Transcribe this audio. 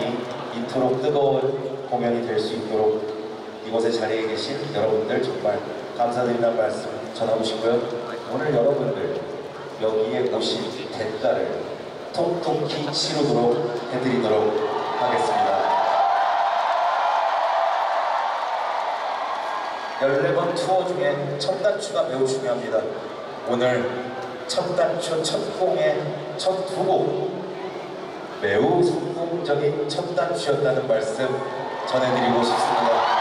공연이 이토록 뜨거운 공연이 될 수 있도록 이곳의 자리에 계신 여러분들 정말 감사드린다는 말씀 전하고 싶고요. 오늘 여러분들 여기에 오신 대가를 톡톡히 치르도록 해드리도록 하겠습니다. 14번 투어 중에 첫 단추가 매우 중요합니다. 오늘 첫 단추, 첫 공의 첫 두 곡 매우 성공적인 첫 단추였다는 말씀 전해드리고 싶습니다.